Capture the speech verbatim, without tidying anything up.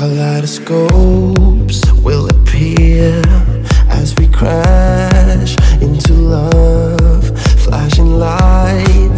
Kaleidoscopes will appear as we crash into love, flashing light.